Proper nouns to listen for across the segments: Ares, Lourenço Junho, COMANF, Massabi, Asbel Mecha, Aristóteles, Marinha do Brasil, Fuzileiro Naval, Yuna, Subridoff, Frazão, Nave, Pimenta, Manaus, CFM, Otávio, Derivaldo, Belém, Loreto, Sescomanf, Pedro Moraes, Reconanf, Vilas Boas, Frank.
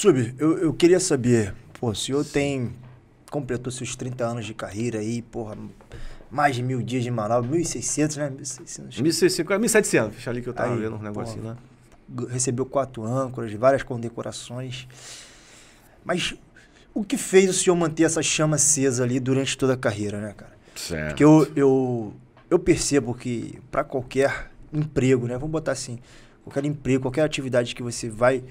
Sub, eu queria saber, pô, o senhor completou seus 30 anos de carreira aí, porra, mais de 1000 dias de Manaus, 1.600, né? 1.700, deixa ali que eu tava vendo um negocinho lá. Recebeu 4 âncoras, várias condecorações. Mas o que fez o senhor manter essa chama acesa ali durante toda a carreira, né, cara? Certo. Porque eu percebo que para qualquer emprego, né, vamos botar assim, qualquer emprego, qualquer atividade que você vai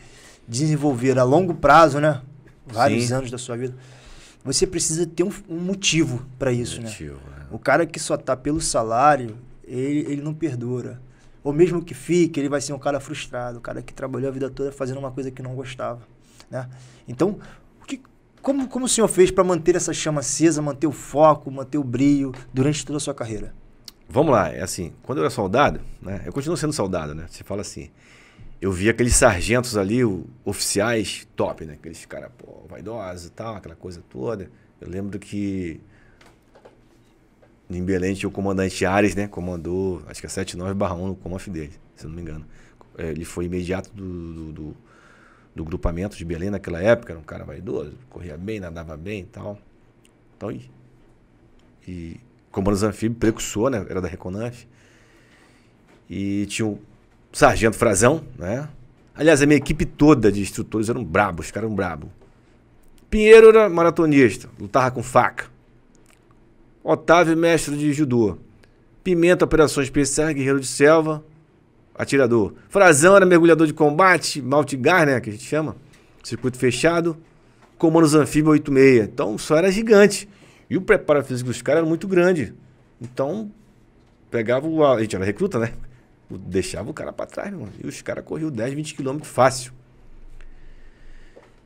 desenvolver a longo prazo, né, vários Sim. anos da sua vida, você precisa ter um motivo para isso, né? O cara que só tá pelo salário, ele não perdura. Ou mesmo que fique, ele vai ser um cara frustrado, um cara que trabalhou a vida toda fazendo uma coisa que não gostava, né? Então, como o senhor fez para manter essa chama acesa, manter o foco, manter o brilho durante toda a sua carreira? Vamos lá, é assim, quando eu era soldado, né? Eu continuo sendo soldado, né? Você fala assim, eu vi aqueles sargentos ali, oficiais top, né? Aqueles caras, pô, vaidosos e tal, aquela coisa toda. Eu lembro que em Belém tinha o comandante Ares, né? Comandou, acho que é 79/1 no Comanf dele, se não me engano. Ele foi imediato do grupamento de Belém naquela época, era um cara vaidoso, corria bem, nadava bem e tal. Então, e comandos anfíbios, precursor, né? Era da Reconanf. E tinha o sargento Frazão, né? Aliás, a minha equipe toda de instrutores eram brabos, os caras eram brabos. Pinheiro era maratonista, lutava com faca. Otávio, mestre de judô. Pimenta, operações especiais, guerreiro de selva, atirador. Frazão era mergulhador de combate, maltigar, né, que a gente chama, circuito fechado. Comandos anfíbios 86. Então, só era gigante. E o preparo físico dos caras era muito grande. Então, pegava o... A gente era recruta, né? Deixava o cara pra trás, mano. E os caras corriam 10, 20 km fácil.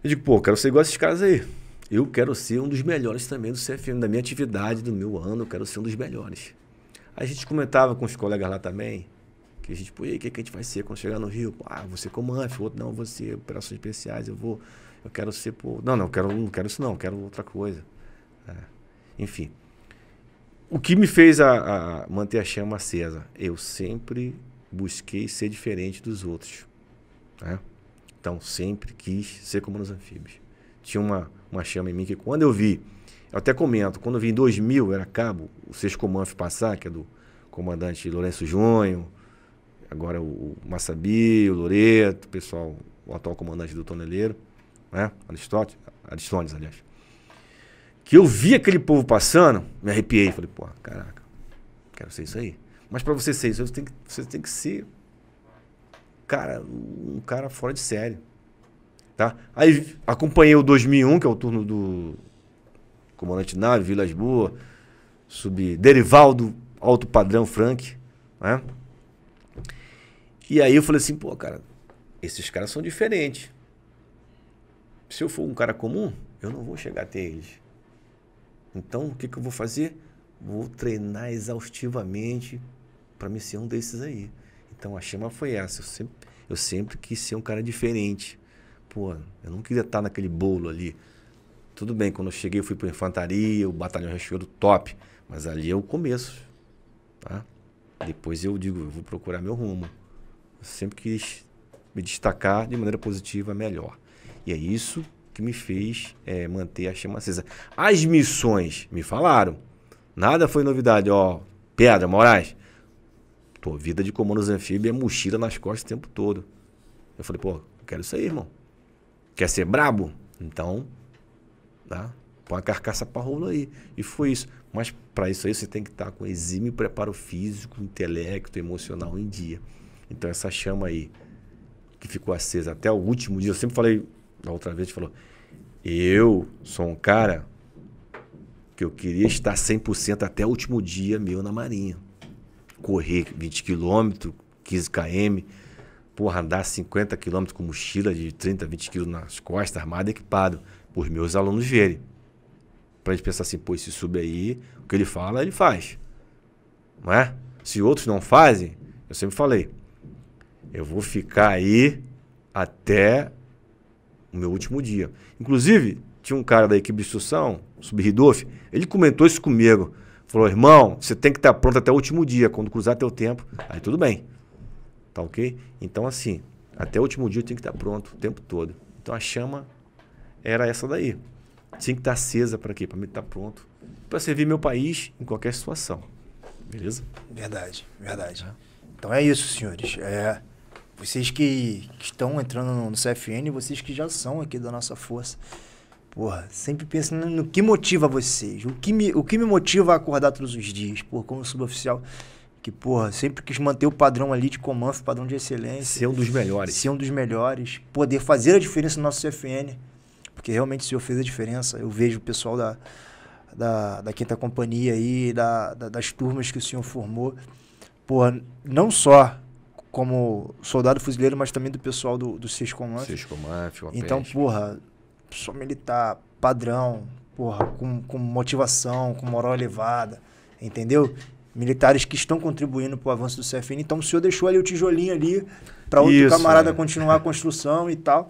Eu digo, pô, quero ser igual a esses caras aí. Eu quero ser um dos melhores também do CFM, da minha atividade, do meu ano, eu quero ser um dos melhores. Aí a gente comentava com os colegas lá também, que a gente, pô, e aí, o que a gente vai ser quando chegar no Rio? Pô, ah, você comandante, outro, não, você operações especiais, eu quero ser, pô, não quero isso não, quero outra coisa. É. Enfim, o que me fez a manter a chama acesa? Eu sempre busquei ser diferente dos outros, né? Então, sempre quis ser como nos anfíbios. Tinha uma chama em mim que quando eu vi, eu até comento, quando eu vi em 2000, eu era cabo, o Sescomanf passar, que é do comandante Lourenço Junho, agora o Massabi, o Loreto, o pessoal, o atual comandante do Tonelheiro, né? Aristóteles, aliás. Que eu vi aquele povo passando, me arrepiei, falei, pô, caraca, quero ser isso aí. Mas para você ser isso, você tem que ser, cara, um cara fora de série. Tá? Aí acompanhei o 2001, que é o turno do comandante Nave, Vilas Boas, Derivaldo, alto padrão Frank, né? E aí eu falei assim, pô, cara, esses caras são diferentes. Se eu for um cara comum, eu não vou chegar até eles. Então, o que que eu vou fazer? Vou treinar exaustivamente para me ser um desses aí. Então, a chama foi essa. Eu sempre quis ser um cara diferente. Pô, eu não queria estar naquele bolo ali. Tudo bem, quando eu cheguei eu fui para infantaria, o batalhão recheado top, mas ali é o começo, tá? Depois eu digo, eu vou procurar meu rumo. Eu sempre quis me destacar de maneira positiva, melhor. E é isso que me fez manter a chama acesa. As missões me falaram, nada foi novidade. Ó, Pedro Moraes, tua vida de comandos anfíbios é mochila nas costas o tempo todo. Eu falei, pô, eu quero isso aí, irmão. Quer ser brabo? Então, tá? Põe a carcaça pra rolo aí. E foi isso. Mas para isso aí você tem que estar com exímio preparo físico, intelecto, emocional em dia. Então essa chama aí, que ficou acesa até o último dia, eu sempre falei, da outra vez, falou, eu sou um cara que eu queria estar 100% até o último dia meu na marinha. Correr 20 km, 15 km. Porra, andar 50 km com mochila de 30, 20 kg nas costas, armado e equipado, para os meus alunos verem. Para eles pensarem assim, pô, se sube aí, o que ele fala, ele faz. Não é? Se outros não fazem, eu sempre falei, eu vou ficar aí até o meu último dia. Inclusive, tinha um cara da equipe de instrução, o Subridoff, ele comentou isso comigo. Falou, irmão, você tem que estar pronto até o último dia, quando cruzar teu tempo, aí tudo bem. Tá ok? Então, assim, até o último dia eu tenho que estar pronto o tempo todo. Então a chama era essa daí. Tinha que estar acesa para quê? Para mim estar pronto para servir meu país em qualquer situação. Beleza? Verdade, verdade. Então é isso, senhores. É, vocês que estão entrando no CFN, vocês que já são aqui da nossa força, porra, sempre pensando no que motiva vocês. O que me motiva a acordar todos os dias, porra, como suboficial, que, porra, sempre quis manter o padrão ali de Comanf, padrão de excelência. Ser um dos melhores. Ser um dos melhores. Poder fazer a diferença no nosso CFN. Porque realmente o senhor fez a diferença. Eu vejo o pessoal da Quinta Companhia aí, das turmas que o senhor formou. Porra, não só como soldado fuzileiro, mas também do pessoal do Sescomanf. Sescomanf, então, porra, só militar padrão, porra, com motivação, com moral elevada, entendeu? Militares que estão contribuindo para o avanço do CFN. Então, o senhor deixou ali o tijolinho ali para outro camarada continuar a construção e tal.